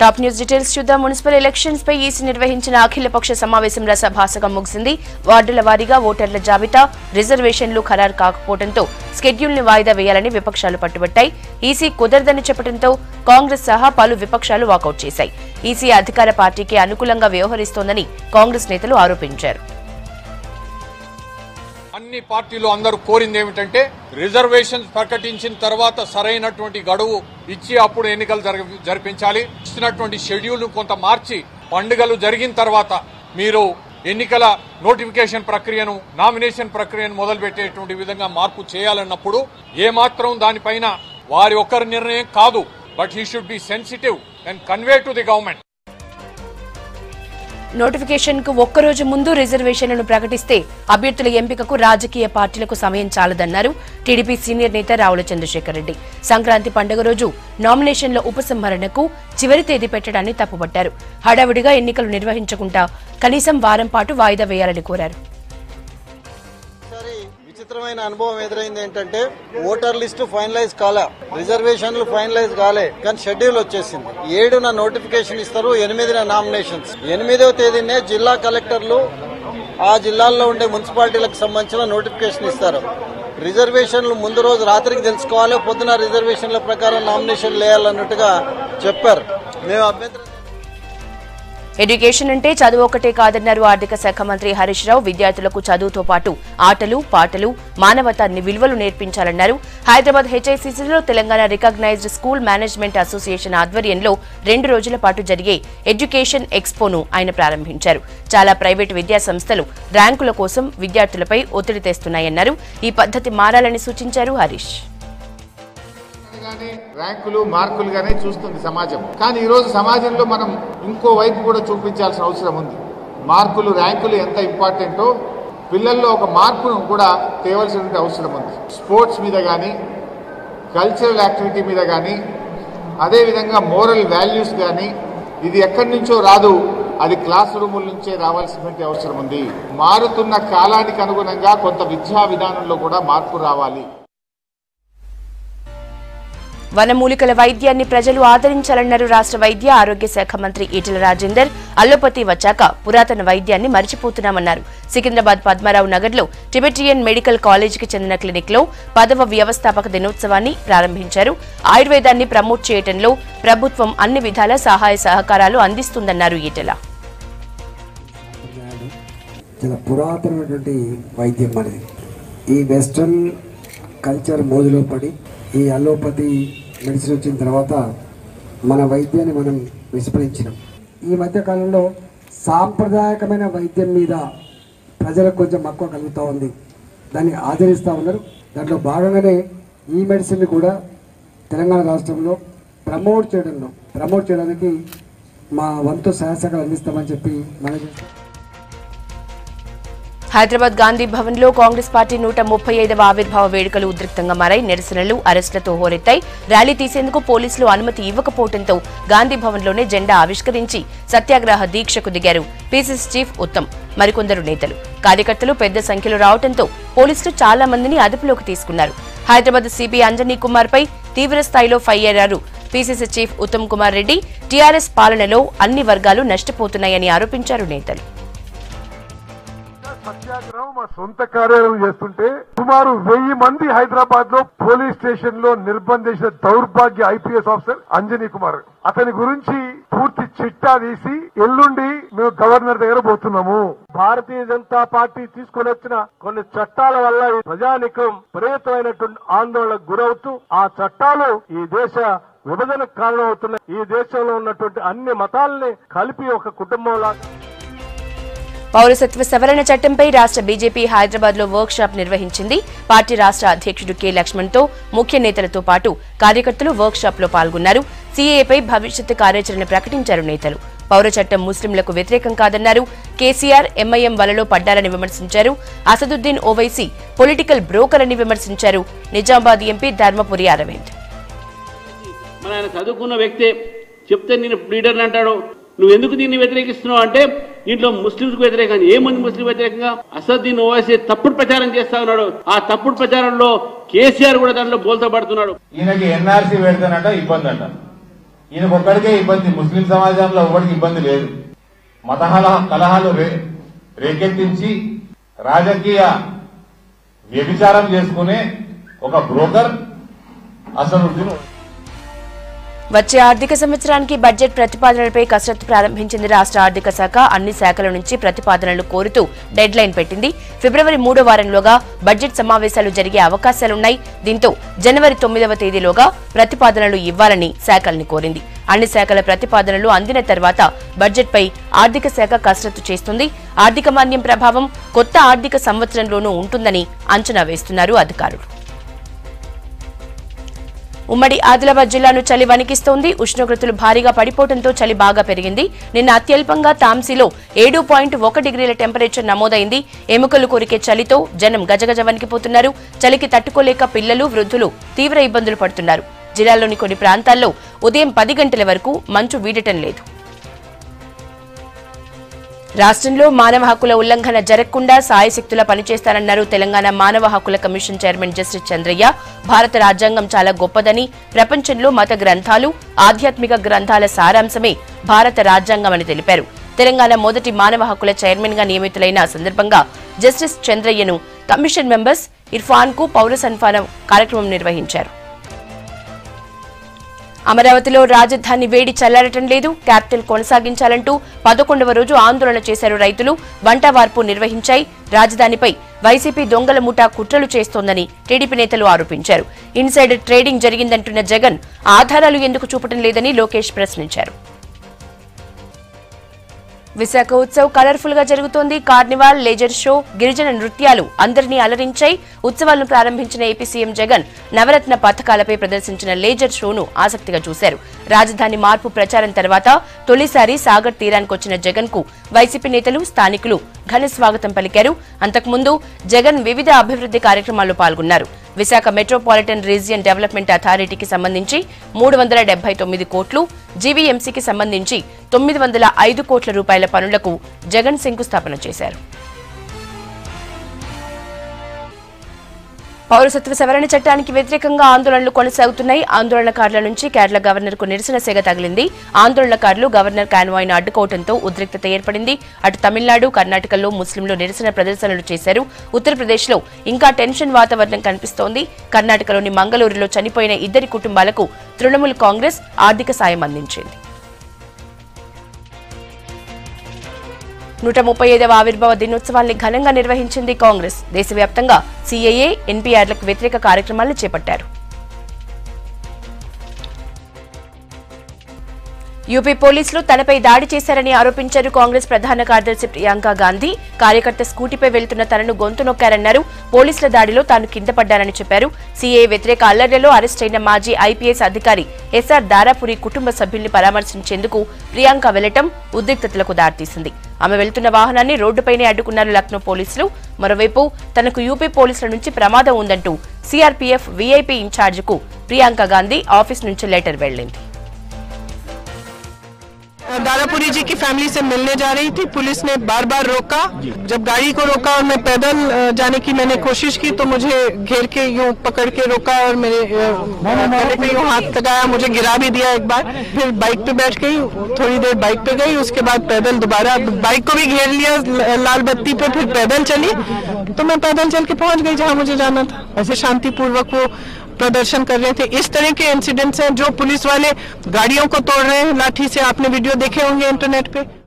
Top news details చూద్దాం. Municipal elections పై EC నిర్వహించిన అఖిలపక్ష సమావేశం రసభాసకం ముగిసింది. వార్డుల వారీగా ఓటర్ల జాబితా, రిజర్వేషన్లు ఖరారు కాకపోవడంతో షెడ్యూల్ ని వాయిదా వేయాలని విపక్షాలు పట్టుబట్టాయి. ఈసీ కుదరదని చెప్పడంతో కాంగ్రెస్ సహా పలు విపక్షాలు వాకౌట్ చేశాయి. ఈసీ అధికార పార్టీకి అనుకూలంగా వ్యవహరిస్తోందని కాంగ్రెస్ నేతలు ఆరోపించారు. అన్ని పార్టీలు అందరూ కోరింది ఏమిటంటే రిజర్వేషన్ ప్రకటించిన తర్వాత సరైనటువంటి గడువు ఇచ్చి అప్పుడు ఎన్నికలు జరిపించాలి. ఇచ్చినటువంటి షెడ్యూల్ కొంత మార్చి పండుగలు జరిగిన తర్వాత మీరు ఎన్నికల నోటిఫికేషన్ ప్రక్రియను, నామినేషన్ ప్రక్రియను మొదలుపెట్టేటువంటి విధంగా మార్పు చేయాలన్నప్పుడు ఏమాత్రం దానిపైన వారి ఒక్కరి నిర్ణయం కాదు. But he should be sensitive and convey to the government. నోటిఫికేషన్కు ఒక్కరోజు ముందు రిజర్వేషన్లను ప్రకటిస్తే అభ్యర్థుల ఎంపికకు రాజకీయ పార్టీలకు సమయం చాలదన్నారు టీడీపీ సీనియర్ నేత రావుల చంద్రశేఖర్ రెడ్డి. సంక్రాంతి పండుగ రోజు నామినేషన్ల ఉపసంహరణకు చివరి తేదీ పెట్టడాన్ని తప్పుపట్టారు. హడావుడిగా ఎన్నికలు నిర్వహించకుండా కనీసం వారం పాటు వాయిదా వేయాలని కోరారు. విచిత్రమైన అనుభవం ఎదురైంది ఏంటంటే ఓటర్ లిస్టు ఫైనలైజ్ కాలే, రిజర్వేషన్లు ఫైనలైజ్ కాలే, కానీ షెడ్యూల్ వచ్చేసింది. 7న నోటిఫికేషన్ ఇస్తారు, 8న నామినేషన్స్. 8వ తేదీనే జిల్లా కలెక్టర్లు ఆ జిల్లాల్లో ఉండే మున్సిపాలిటీలకు సంబంధించిన నోటిఫికేషన్ ఇస్తారు. రిజర్వేషన్లు ముందు రోజు రాత్రికి తెలుసుకోవాలి, పొద్దున రిజర్వేషన్ల ప్రకారం నామినేషన్ వేయాలన్నట్టుగా చెప్పారు. మేము అభ్యంతరం. ఎడ్యుకేషన్ అంటే చదువు ఒకటే కాదన్నారు ఆర్థిక శాఖ మంత్రి హరీష్ రావు. విద్యార్థులకు చదువుతో పాటు ఆటలు, పాటలు, మానవతా విలువలు నేర్పించాలన్నారు. హైదరాబాద్ హెచ్ఐసిసిలో Telangana recognised school management association ఆధ్వర్యంలో 2 రోజుల పాటు జరిగే ఎడ్యుకేషన్ ఎక్స్పోను ఆయన ప్రారంభించారు. చాలా ప్రైవేటు విద్యా సంస్థలు ర్యాంకుల కోసం విద్యార్థులపై ఒత్తిడి తెస్తున్నాయన్నారు. ఈ పద్ధతి మారాలని సూచించారు హరీష్. ర్యాంకులు మార్కులు గానే చూస్తుంది సమాజం, కానీ ఈరోజు సమాజంలో మనం ఇంకో వైపు కూడా చూపించాల్సిన అవసరం ఉంది. మార్కులు, ర్యాంకులు ఎంత ఇంపార్టెంటో పిల్లల్లో ఒక మార్పును కూడా తేవాల్సిన అవసరం ఉంది. స్పోర్ట్స్ మీద కానీ, కల్చరల్ యాక్టివిటీ మీద కానీ, అదేవిధంగా మోరల్ వాల్యూస్ కానీ, ఇది ఎక్కడి నుంచో రాదు, అది క్లాస్ రూముల నుంచే రావాల్సినటువంటి అవసరం ఉంది. మారుతున్న కాలానికి అనుగుణంగా కొంత విద్యా విధానంలో కూడా మార్పు రావాలి. వనమూలికల వైద్యాన్ని ప్రజలు ఆదరించాలన్నారు రాష్ట్ర వైద్య ఆరోగ్య శాఖ మంత్రి ఈటెల రాజేందర్. అల్లోపతి వచ్చాక పురాతన వైద్యాన్ని మరిచిపోతున్నామన్నారు. సికింద్రాబాద్ పద్మారావు నగర్లో టిబెటియన్ మెడికల్ కాలేజీకి చెందిన క్లినిక్లో 10వ వ్యవస్థాపక దినోత్సవాన్ని ప్రారంభించారు. ఆయుర్వేదాన్ని ప్రమోట్ చేయడంలో ప్రభుత్వం అన్ని విధాల సహాయ సహకారాలు అందిస్తుందన్నారు ఈటెల. కల్చర్ మోజులో పడి ఈ అలోపతి మెడిసిన్ వచ్చిన తర్వాత మన వైద్యాన్ని మనం విస్మరించినాం. ఈ మధ్యకాలంలో సాంప్రదాయకమైన వైద్యం మీద ప్రజలకు కొంచెం మక్కువ కలుగుతూ ఉంది, దాన్ని ఆచరిస్తూ ఉన్నారు. దాంట్లో భాగంగానే ఈ మెడిసిన్ని కూడా తెలంగాణ రాష్ట్రంలో ప్రమోట్ చేయడానికి మా వంతు సహాయశాఖలు అందిస్తామని చెప్పి మనం. హైదరాబాద్ గాంధీ భవన్లో కాంగ్రెస్ పార్టీ 135వ ఆవిర్భావ వేడుకలు ఉద్రిక్తంగా మారాయి. నిరసనలు, అరెస్టులతో హోరెత్తాయి. ర్యాలీ తీసేందుకు పోలీసులు అనుమతి ఇవ్వకపోవడంతో గాంధీ భవన్లోనే జెండా ఆవిష్కరించి సత్యాగ్రహ దీక్షకు దిగారు పీసీసీ చీఫ్ ఉత్తమ్, మరికొందరు నేతలు. కార్యకర్తలు పెద్ద సంఖ్యలో రావడంతో పోలీసులు చాలా మందిని అదుపులోకి తీసుకున్నారు. హైదరాబాద్ సీపీ అంజనీ కుమార్పై తీవ్ర స్థాయిలో ఫైర్ అయ్యారు PCC chief Uttam Kumar Reddy. TRS పాలనలో అన్ని వర్గాలు నష్టపోతున్నాయని ఆరోపించారు నేతలు. సత్యాగ్రహం మా సొంత కార్యాలయం చేస్తుంటే సుమారు 1000 మంది హైదరాబాద్ లో పోలీస్ స్టేషన్ లో నిర్బంధించిన దౌర్భాగ్య IPS ఆఫీసర్ అంజనీ కుమార్. అతని గురించి పూర్తి చిట్టా తీసి ఎల్లుండి మేము గవర్నర్ దగ్గర పోతున్నాము. భారతీయ జనతా పార్టీ తీసుకుని వచ్చిన కొన్ని చట్టాల వల్ల ప్రజానికం ప్రేరితమైనటువంటి ఆందోళనకు గురవుతూ ఆ చట్టాలు ఈ దేశ విభజనకు కారణమవుతున్న ఈ దేశంలో ఉన్నటువంటి అన్ని మతాలని కలిపి ఒక కుటుంబంలా. పౌరసత్వ సవరణ చట్టంపై రాష్ట్ర బీజేపీ హైదరాబాద్లో వర్క్ షాప్ నిర్వహించింది. పార్టీ రాష్ట్ర అధ్యక్షుడు కె లక్ష్మణ్తో, ముఖ్య నేతలతో పాటు కార్యకర్తలు వర్క్ షాప్లో పాల్గొన్నారు. సీఏఏపై భవిష్యత్ కార్యాచరణ ప్రకటించారు నేతలు. పౌర చట్టం ముస్లింలకు వ్యతిరేకం కాదన్నారు. కేసీఆర్ ఎంఐఎం వలలో పడ్డారని విమర్శించారు. అసదుద్దీన్ ఓవైసీ పొలిటికల్ బ్రోకర్ అని విమర్శించారు నిజామాబాద్ ఎంపీ ధర్మపురి అరవింద్. చదువుకున్న వ్యక్తే చెప్తే నేను లీడర్ అంటాడు, నువ్వెందుకు దీన్ని వ్యతిరేకిస్తున్నావు అంటే దీంట్లో ముస్లింస్కు వ్యతిరేకంగా ఏముంది, ముస్లిం వ్యతిరేకంగా అసదుద్దీన్ ఓవైసీ తప్పుడు ప్రచారం చేస్తా ఉన్నాడు. ఆ తప్పుడు ప్రచారంలో కేసీఆర్ కూడా దాంట్లో బోల్తా పడుతున్నాడు. ఈయనకి ఎన్ఆర్సీ పెడతానంట ఇబ్బంది అంట, ఈయనకొక్కడికే ఇబ్బంది, ముస్లిం సమాజంలో ఎవరికి ఇబ్బంది లేదు. మత కలహాలు రేకెత్తించి రాజకీయ వ్యభిచారం చేసుకునే ఒక బ్రోకర్ అసదుద్దీన్. వచ్చే ఆర్థిక సంవత్సరానికి బడ్జెట్ ప్రతిపాదనలపై కసరత్తు ప్రారంభించింది రాష్ట్ర ఆర్థిక శాఖ. అన్ని శాఖల నుంచి ప్రతిపాదనలు కోరుతూ డెడ్ లైన్ పెట్టింది. ఫిబ్రవరి 3వ వారంలోగా బడ్జెట్ సమావేశాలు జరిగే అవకాశాలున్నాయి. దీంతో జనవరి 9వ తేదీలోగా ప్రతిపాదనలు ఇవ్వాలని శాఖల్ని కోరింది. అన్ని శాఖల ప్రతిపాదనలు అందిన తర్వాత బడ్జెట్పై ఆర్థిక శాఖ కసరత్తు చేస్తుంది. ఆర్థిక మాంద్యం ప్రభావం కొత్త ఆర్థిక సంవత్సరంలోనూ ఉంటుందని అంచనా వేస్తున్నారు అధికారులు. ఉమ్మడి ఆదిలాబాద్ జిల్లాను చలి వణికిస్తోంది. ఉష్ణోగ్రతలు భారీగా పడిపోవడంతో చలి బాగా పెరిగింది. నిన్న అత్యల్పంగా తాంసీలో 7.1 డిగ్రీల టెంపరేచర్ నమోదైంది. ఎముకలు కొరికే చలితో జనం గజగజ వణికిపోతున్నారు. చలికి తట్టుకోలేక పిల్లలు, వృద్ధులు తీవ్ర ఇబ్బందులు పడుతున్నారు. జిల్లాలోని కొన్ని ప్రాంతాల్లో ఉదయం 10 గంటల వరకు మంచు వీడటం లేదు. రాష్ట్రంలో మానవ హక్కుల ఉల్లంఘన జరగకుండా సాయశక్తులా పనిచేస్తారన్నారు తెలంగాణ మానవ హక్కుల కమిషన్ చైర్మన్ జస్టిస్ చంద్రయ్య. భారత రాజ్యాంగం చాలా గొప్పదని, ప్రపంచంలో మత గ్రంథాలు, ఆధ్యాత్మిక గ్రంథాల సారాంశమే భారత రాజ్యాంగమని తెలిపారు. తెలంగాణ మొదటి మానవ హక్కుల చైర్మన్ గా నియమితులైన సందర్భంగా జస్టిస్ చంద్రయ్యను కమిషన్ మెంబర్స్ ఇర్ఫాన్ కు పౌర సన్మానం కార్యక్రమం నిర్వహించారు. అమరావతిలో రాజధాని వేడి చల్లారటం లేదు, క్యాపిటల్ కొనసాగించాలంటూ 11వ రోజు ఆందోళన చేశారు రైతులు. వంటవార్పు నిర్వహించాయి. రాజధానిపై వైసీపీ దొంగల ముఠా కుట్రలు చేస్తోందని టీడీపీ నేతలు ఆరోపించారు. ఇన్సైడర్ ట్రేడింగ్ జరిగిందంటున్న జగన్ ఆధారాలు ఎందుకు చూపటం లేదని లోకేష్ ప్రశ్నించారు. విశాఖ ఉత్సవ్ కలర్ఫుల్ గా జరుగుతోంది. కార్నివాల్, లేజర్ షో, గిరిజన నృత్యాలు అందరినీ అలరించాయి. ఉత్సవాలను ప్రారంభించిన ఏపీ సీఎం జగన్ నవరత్న పథకాలపై ప్రదర్శించిన లేజర్ షోను ఆసక్తిగా చూశారు. రాజధాని మార్పు ప్రచారం తర్వాత తొలిసారి సాగర్ తీరానికొచ్చిన జగన్ కు వైసీపీ నేతలు, స్థానికులు ఘన స్వాగతం పలికారు. అంతకుముందు జగన్ వివిధ అభివృద్ది కార్యక్రమాల్లో పాల్గొన్నారు. విశాఖ మెట్రోపాలిటన్ రీజియన్ డెవలప్మెంట్ అథారిటీకి సంబంధించి 379 కోట్లు, జీవీఎంసీకి సంబంధించి 905 కోట్ల రూపాయల పనులకు జగన్ శంకుస్థాపన చేశారు. పౌరసత్వ సవరణ చట్టానికి వ్యతిరేకంగా ఆందోళనలు కొనసాగుతున్నాయి. ఆందోళనకారుల నుంచి కేరళ గవర్నర్కు నిరసన సెగ తగిలింది. ఆందోళనకారులు గవర్నర్ కాన్వాయ్ను అడ్డుకోవడంతో ఉద్రిక్తత ఏర్పడింది. అటు తమిళనాడు, కర్ణాటకలో ముస్లింలు నిరసన ప్రదర్శనలు చేశారు. ఉత్తరప్రదేశ్లో ఇంకా టెన్షన్ వాతావరణం కనిపిస్తోంది. కర్ణాటకలోని మంగళూరులో చనిపోయిన 2 కుటుంబాలకు తృణమూల్ కాంగ్రెస్ ఆర్థిక సాయం అందించింది. 135వ ఆవిర్భావ దినోత్సవాన్ని ఘనంగా నిర్వహించింది కాంగ్రెస్. దేశవ్యాప్తంగా సీఏఏ, ఎన్పీఆర్లకు వ్యతిరేక కార్యక్రమాలు చేపట్టారు. యూపీ పోలీసులు తనపై దాడి చేశారని ఆరోపించారు కాంగ్రెస్ ప్రధాన కార్యదర్శి ప్రియాంక గాంధీ. కార్యకర్త స్కూటీపై వెళ్తున్న తనను గొంతు నొక్కారన్నారు. పోలీసుల దాడిలో తాను కింద పడ్డానని చెప్పారు. సీఏఏ వ్యతిరేక అల్లర్లలో అరెస్టైన మాజీ ఐపీఎస్ అధికారి ఎస్ఆర్ దారాపురి కుటుంబ సభ్యుల్ని పరామర్శించేందుకు ప్రియాంక వెళ్లటం ఉద్రిక్తతలకు దారితీసింది. ఆమె వెళ్తున్న వాహనాన్ని రోడ్డుపైనే అడ్డుకున్నారు లక్నో పోలీసులు. మరోవైపు తనకు యూపీ పోలీసుల నుంచి ప్రమాదం ఉందంటూ సీఆర్పీఎఫ్ వీఐపీ ఇన్ఛార్జికు ప్రియాంక గాంధీ ఆఫీస్ నుంచి లెటర్ వెళ్లింది. दारापुरी जी की फैमिली से मिलने जा रही थी, पुलिस ने बार बार रोका। जब गाड़ी को रोका और मैं पैदल जाने की मैंने कोशिश की तो मुझे घेर के यूं पकड़ के रोका और मेरे गले पे यूं हाथ लगाया, मुझे गिरा भी दिया एक बार। फिर बाइक पे बैठ गई, थोड़ी देर बाइक पे गई, उसके बाद पैदल दोबारा बाइक को भी घेर लिया लाल बत्ती पे, फिर पैदल चली तो मैं पैदल चल के पहुंच गई जहाँ मुझे जाना था। ऐसे शांतिपूर्वक वो प्रदर्शन कर रहे थे। इस तरह के इंसिडेंट्स हैं जो पुलिस वाले गाड़ियों को तोड़ रहे हैं लाठी से, आपने वीडियो देखे होंगे इंटरनेट पे।